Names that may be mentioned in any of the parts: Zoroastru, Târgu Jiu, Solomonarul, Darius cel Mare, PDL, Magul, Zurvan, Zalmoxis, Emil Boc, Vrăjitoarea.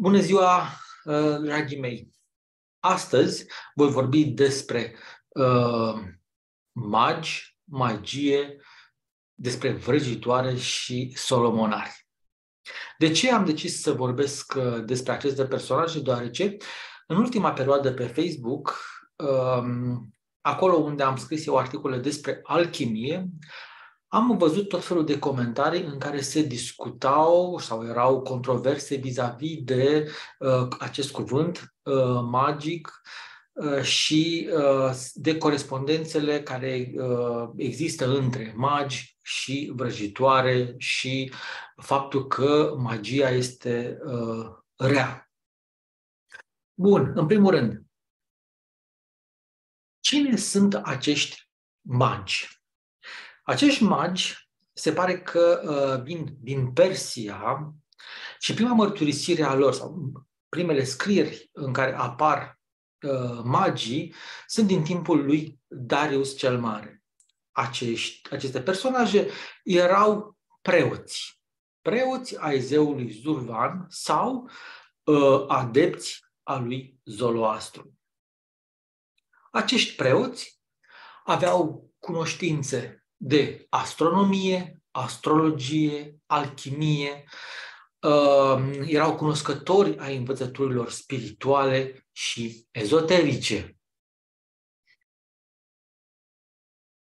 Bună ziua, dragii mei! Astăzi voi vorbi despre magi, magie, despre vrăjitoare și solomonari. De ce am decis să vorbesc despre aceste personaje? Deoarece în ultima perioadă pe Facebook, acolo unde am scris eu articole despre alchimie, am văzut tot felul de comentarii în care se discutau sau erau controverse vis-a-vis de acest cuvânt magic și de corespondențele care există între magi și vrăjitoare și faptul că magia este rea. Bun, în primul rând, cine sunt acești magi? Acești magi se pare că vin din Persia și prima mărturisire a lor sau primele scrieri în care apar magii sunt din timpul lui Darius cel Mare. Aceste personaje erau preoți. Preoți ai zeului Zurvan sau adepți a lui Zoroastru. Acești preoți aveau cunoștințe de astronomie, astrologie, alchimie, erau cunoscători ai învățăturilor spirituale și ezoterice.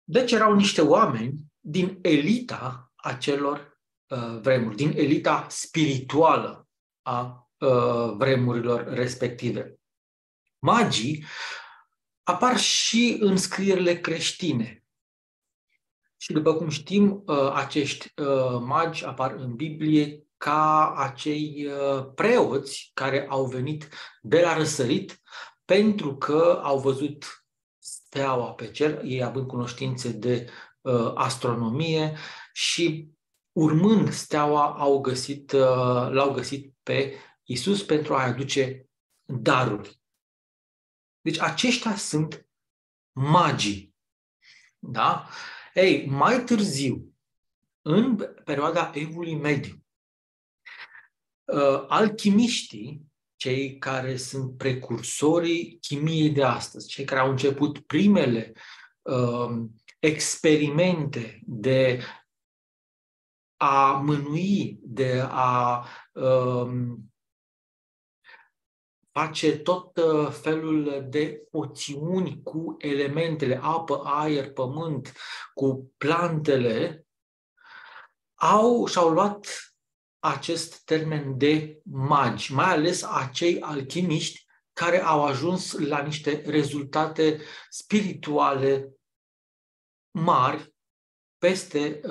Deci erau niște oameni din elita acelor vremuri, din elita spirituală a vremurilor respective. Magii apar și în scrierile creștine. Și după cum știm, acești magi apar în Biblie ca acei preoți care au venit de la răsărit pentru că au văzut steaua pe cer, ei având cunoștințe de astronomie și urmând steaua l-au găsit pe Iisus pentru a-i aduce daruri. Deci aceștia sunt magii. Da? Ei, mai târziu, în perioada Evului Mediu, alchimiștii, cei care sunt precursorii chimiei de astăzi, cei care au început primele experimente de a mânui, de a face tot felul de poțiuni cu elementele, apă, aer, pământ, cu plantele, și-au luat acest termen de magi, mai ales acei alchimiști care au ajuns la niște rezultate spirituale mari peste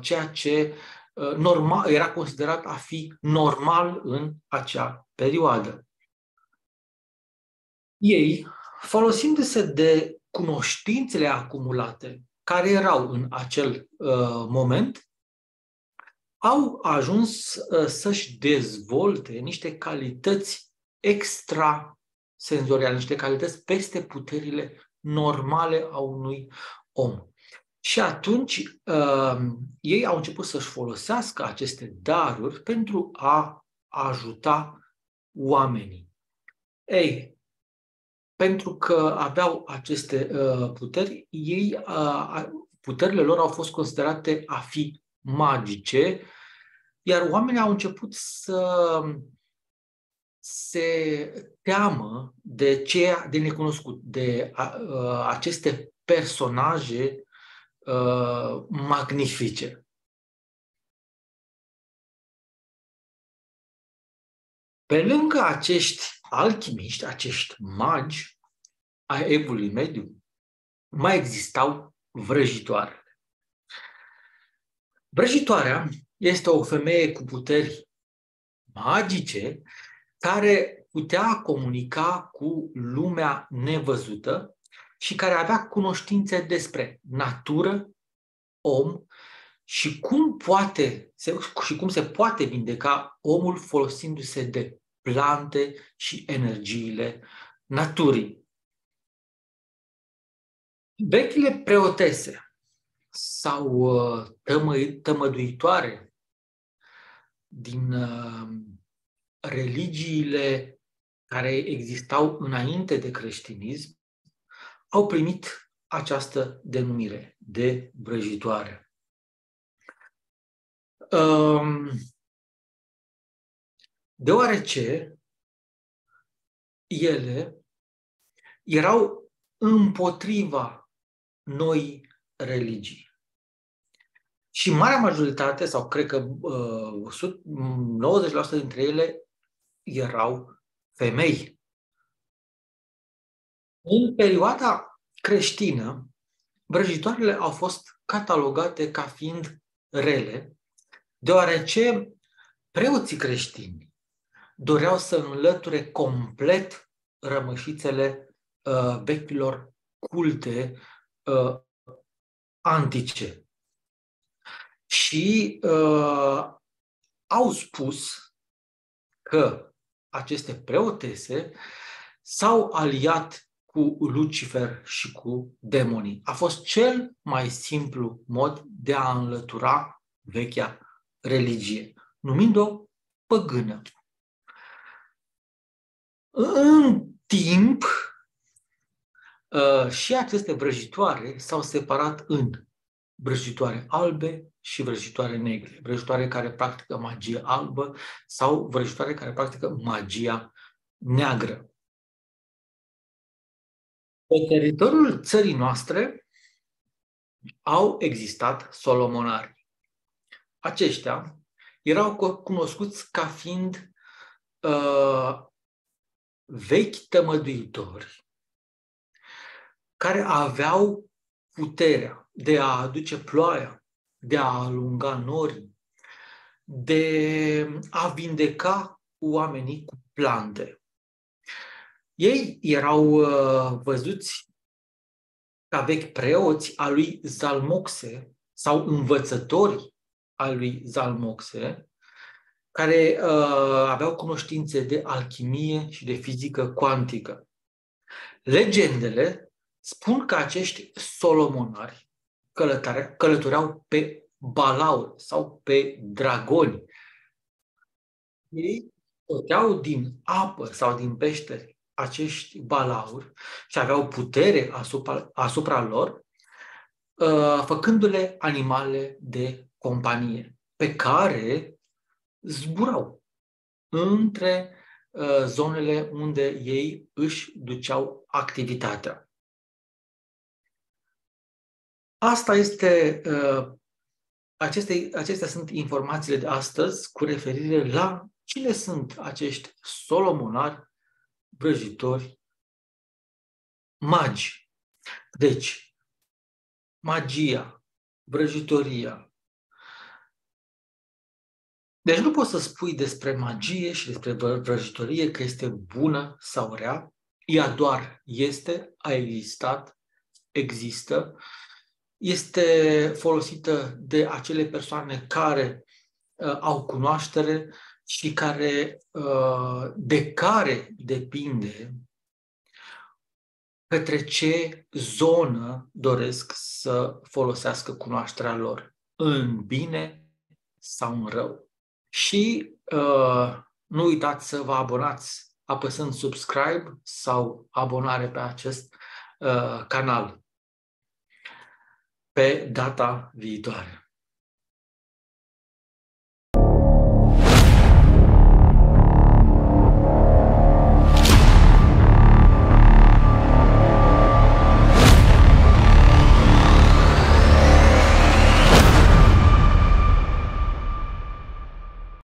ceea ce era considerat a fi normal în acea perioadă. Ei, folosindu-se de cunoștințele acumulate care erau în acel moment, au ajuns să-și dezvolte niște calități extrasenzoriale, niște calități peste puterile normale a unui om. Și atunci ei au început să-și folosească aceste daruri pentru a ajuta oamenii. Ei, pentru că aveau aceste puteri, puterile lor au fost considerate a fi magice, iar oamenii au început să se teamă de necunoscut, de aceste personaje magnifice. Pe lângă acești alchimiști, acești magi ai Evului Mediu, mai existau vrăjitoarele. Vrăjitoarea este o femeie cu puteri magice care putea comunica cu lumea nevăzută și care avea cunoștințe despre natură, om și cum se poate vindeca omul folosindu-se de plante și energiile naturii. Vechile preotese sau tămăduitoare din religiile care existau înainte de creștinism au primit această denumire de vrăjitoare. Deoarece ele erau împotriva noii religii. Și marea majoritate, sau cred că 90% dintre ele, erau femei. În perioada creștină, vrăjitoarele au fost catalogate ca fiind rele, deoarece preoții creștini doreau să înlăture complet rămășițele vechilor culte antice. Și au spus că aceste preotese s-au aliat cu Lucifer și cu demonii. A fost cel mai simplu mod de a înlătura vechea religie, numind-o păgână. În timp, și aceste vrăjitoare s-au separat în vrăjitoare albe și vrăjitoare negre, vrăjitoare care practică magie albă sau vrăjitoare care practică magia neagră. Pe teritoriul țării noastre au existat solomonari. Aceștia erau cunoscuți ca fiind vechi tămăduitori care aveau puterea de a aduce ploaia, de a alunga norii, de a vindeca oamenii cu plante. Ei erau văzuți ca vechi preoți al lui Zalmoxis sau învățători al lui Zalmoxis, care aveau cunoștințe de alchimie și de fizică cuantică. Legendele spun că acești solomonari călătoreau pe balauri sau pe dragoni. Ei scoteau din apă sau din peșteri acești balauri și aveau putere asupra lor, făcându-le animale de companie, pe care zburau între zonele unde ei își duceau activitatea. Asta este, acestea sunt informațiile de astăzi cu referire la cine sunt acești solomonari, vrăjitori, magi. Deci, magia, vrăjitoria. Deci nu poți să spui despre magie și despre vrăjitorie că este bună sau rea. Ea doar este, a existat, există. Este folosită de acele persoane care au cunoaștere și de care depinde către ce zonă doresc să folosească cunoașterea lor, în bine sau în rău. Și nu uitați să vă abonați apăsând subscribe sau abonare pe acest canal. Pe data viitoare.